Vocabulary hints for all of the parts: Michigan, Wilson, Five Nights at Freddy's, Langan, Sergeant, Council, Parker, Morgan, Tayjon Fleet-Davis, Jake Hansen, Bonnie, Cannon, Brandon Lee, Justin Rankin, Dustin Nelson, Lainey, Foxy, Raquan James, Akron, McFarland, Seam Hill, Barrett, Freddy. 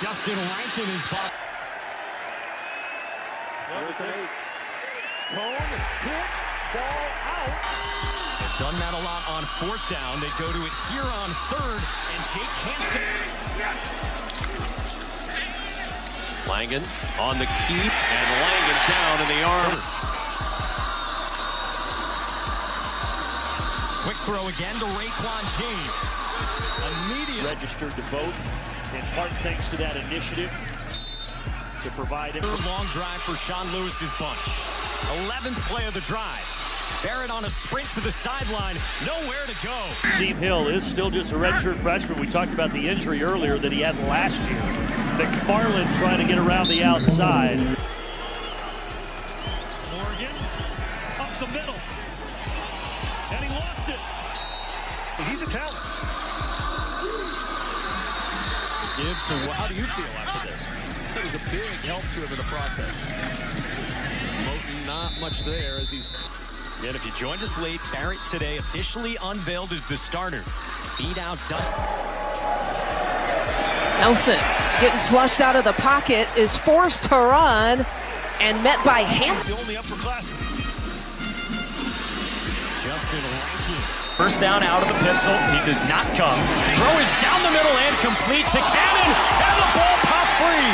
Justin Rankin is by. Cone, hit, ball out. They've done that a lot on fourth down. They go to it here on third, and Jake Hansen. Langan on the keep, and Langan down in the arm. Quick throw again to Raquan James. Immediately registered to vote, in part thanks to that initiative to provide him. Third long drive for Sean Lewis's bunch. 11th play of the drive. Barrett on a sprint to the sideline. Nowhere to go. Seam Hill is still just a redshirt freshman. We talked about the injury earlier that he had last year. McFarland trying to get around the outside. Morgan up the middle. And he lost it. He's a talent. Give to, well, how do you feel after this? It was a big help to him in the process. Not much there as he's. Yet if you joined us late, Barrett today officially unveiled as the starter. Beat out Dustin. Nelson getting flushed out of the pocket is forced to run and met by Hansen. The only upperclassman. Justin Rankin. First down out of the pencil. He does not come. Throw is down the middle and complete to Cannon, and the ball popped free.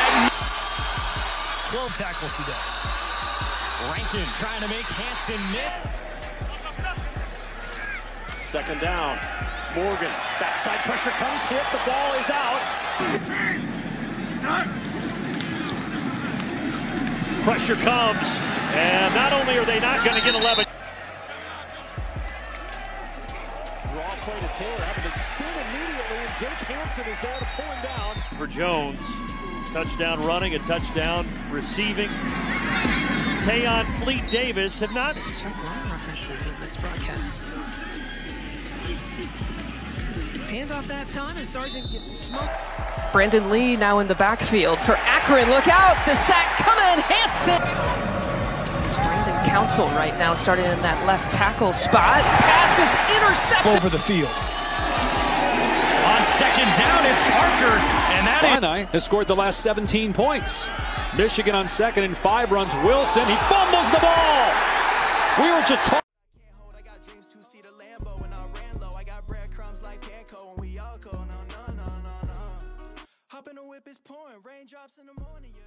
And 12 tackles today. Rankin trying to make Hansen miss. Second down. Morgan. Backside pressure comes. Hit. The ball is out. Pressure comes. And not only are they not going to get 11. Draw play to Taylor. Having to spin immediately. And Jake Hansen is there to pull him down. For Jones. Touchdown running. A touchdown receiving. Tayjon Fleet-Davis had not. Long references in this broadcast. Handoff that time as Sergeant gets smoked. Brandon Lee now in the backfield for Akron. Look out! The sack coming, Hansen. It's Brandon Council right now, starting in that left tackle spot. Pass is intercepted over the field. On second down, it's Parker, and that Lainey has scored the last 17 points. Michigan on second and 5 runs Wilson. He fumbles the ball. We were just talking. I got James 2-seater Lambo and I ran low. I got breadcrumbs like Gecko and we all go. No. Hop in the whip is pouring. Raindrops in the morning.